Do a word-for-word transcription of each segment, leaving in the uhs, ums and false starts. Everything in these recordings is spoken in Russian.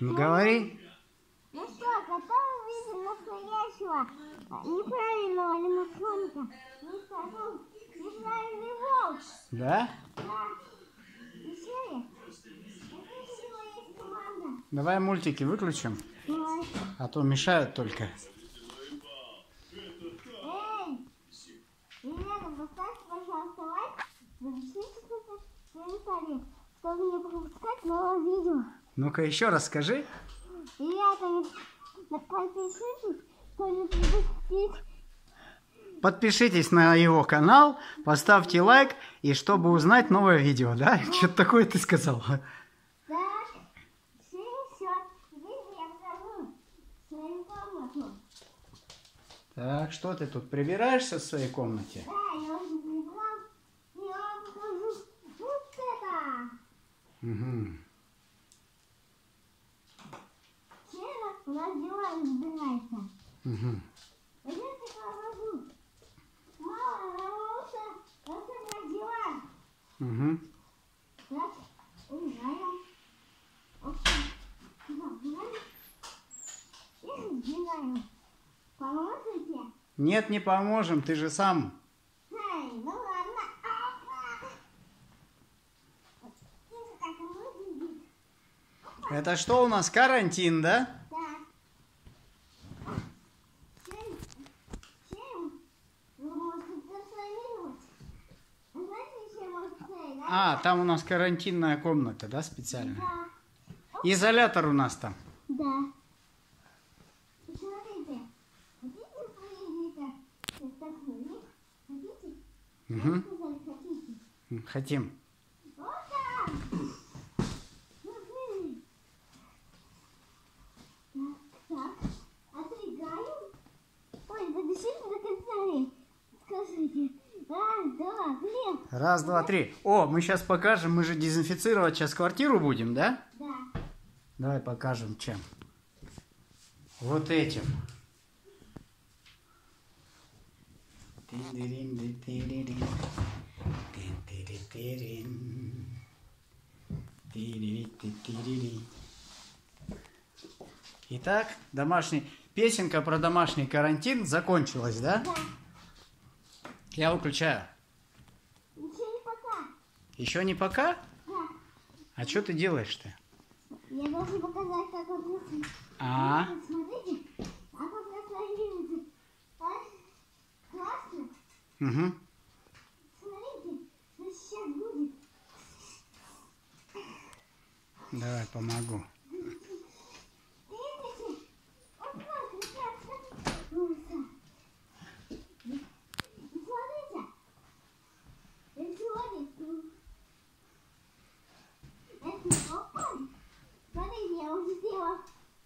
Ну говори. Ну что, когда увидим настоящего неправильного лимончонка, мы скажем неправильный волк. Да? Да. Решили? Давай мультики выключим, давай. А то мешают только. Эй, ребята, поставьте, пожалуйста, лайк, напишите что-то в комментариях, чтобы не пропускать новое видео. Ну-ка еще раз скажи. Ребята, подпишитесь, чтобы не пропустить. Подпишитесь на его канал, поставьте лайк, и чтобы узнать новое видео, да? Да. Что-то такое ты сказала. Так, что ты тут прибираешься в своей комнате? Да, я уже прибрал. Я вам покажу вот это. Угу. Вчера у нас дела разбираются. Угу. Я тебе покажу. Мама научится разбирать дела. Угу. Так, убираем. Окей. И убираем. Поможете? Нет, не поможем, ты же сам. Ай, ну ладно. А-а-а. Это что у нас, карантин, да? Да. Чем, чем можно сравнивать? Знаете, чем можно сравнивать? А, там у нас карантинная комната, да, специально? Да. Изолятор у нас там. Да. Угу. Хотим. Отодвигаем. Ой, запишите на комментарии. Скажите. Раз, два, три. Раз, два, три. О, мы сейчас покажем. Мы же дезинфицировать сейчас квартиру будем, да? Да. Давай покажем чем. Вот этим. Итак, домашний... песенка про домашний карантин закончилась, да? Да. Я выключаю. Еще не пока. Еще не пока? Да. А что ты делаешь-то? Я должен показать, как он... А-а-а. Смотрите, а как он выглядит. Классно? Угу. Смотрите, что сейчас будет. Давай, помогу. Видите? Вот так, ребята, смотрите. Это опа. Смотрите, я уже сделала.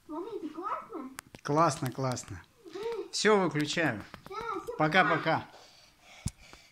Смотрите, классно? Классно, классно. Все, выключаем. Пока-пока.